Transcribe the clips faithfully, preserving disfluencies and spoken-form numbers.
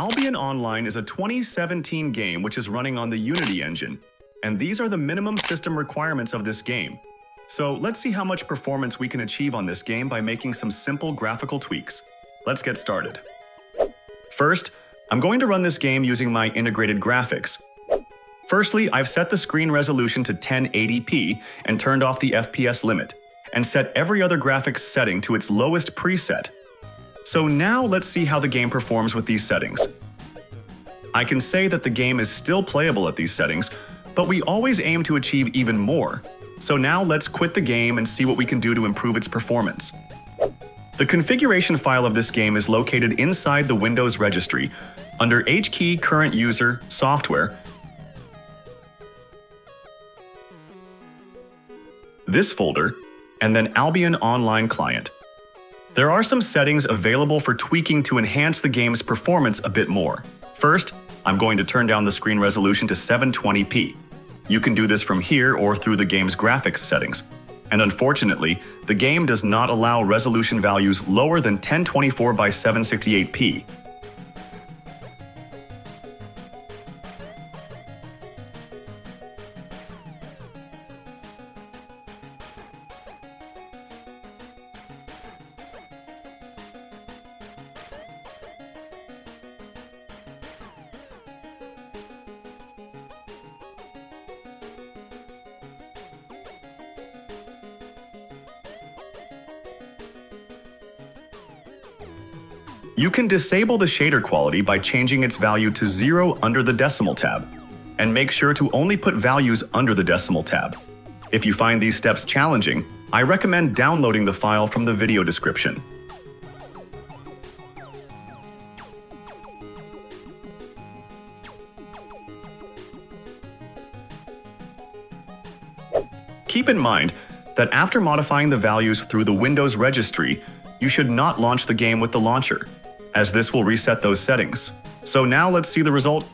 Albion Online is a twenty seventeen game which is running on the Unity engine, and these are the minimum system requirements of this game. So let's see how much performance we can achieve on this game by making some simple graphical tweaks. Let's get started. First, I'm going to run this game using my integrated graphics. Firstly, I've set the screen resolution to ten eighty p and turned off the F P S limit, and set every other graphics setting to its lowest preset. So now let's see how the game performs with these settings. I can say that the game is still playable at these settings, but we always aim to achieve even more. So now let's quit the game and see what we can do to improve its performance. The configuration file of this game is located inside the Windows registry, under H key current user, software. This folder, and then Albion Online client. There are some settings available for tweaking to enhance the game's performance a bit more. First, I'm going to turn down the screen resolution to seven twenty p. You can do this from here or through the game's graphics settings. And unfortunately, the game does not allow resolution values lower than ten twenty-four by seven sixty-eight p. You can disable the shader quality by changing its value to zero under the decimal tab, and make sure to only put values under the decimal tab. If you find these steps challenging, I recommend downloading the file from the video description. Keep in mind that after modifying the values through the Windows registry, you should not launch the game with the launcher, as this will reset those settings. So now let's see the result.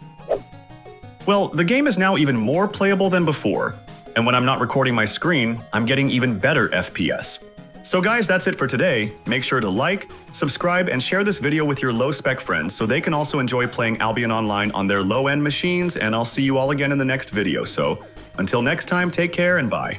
Well, the game is now even more playable than before, and when I'm not recording my screen, I'm getting even better F P S. So guys, that's it for today. Make sure to like, subscribe, and share this video with your low-spec friends so they can also enjoy playing Albion Online on their low-end machines, and I'll see you all again in the next video. So until next time, take care and bye.